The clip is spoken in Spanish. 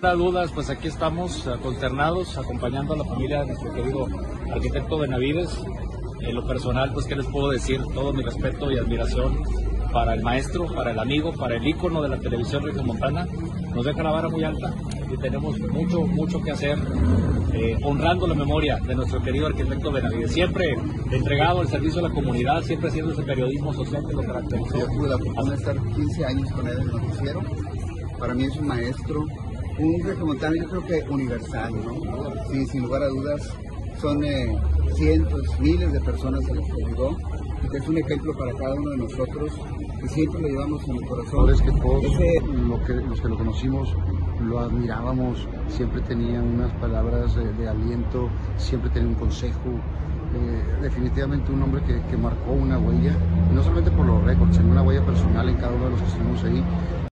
Saludas, pues aquí estamos consternados, acompañando a la familia de nuestro querido arquitecto Benavides. En lo personal, pues qué les puedo decir, todo mi respeto y admiración para el maestro, para el amigo, para el ícono de la televisión regiomontana. Nos deja la vara muy alta y tenemos mucho que hacer honrando la memoria de nuestro querido arquitecto Benavides, siempre entregado al servicio de la comunidad, siempre haciendo ese periodismo social que lo caracterizó. Yo tuve la oportunidad de estar 15 años con él en el noticiero. Para mí es un maestro, un regiomontano, yo creo que universal, ¿no? Sí, sin lugar a dudas, son cientos, miles de personas a las que ayudó. Es un ejemplo para cada uno de nosotros y siempre lo llevamos en el corazón. Es que todos los que lo conocimos lo admirábamos, siempre tenía unas palabras de aliento, siempre tenía un consejo. Definitivamente un hombre que marcó una huella, y no solamente por los récords, sino una huella personal en cada uno de los que estuvimos ahí.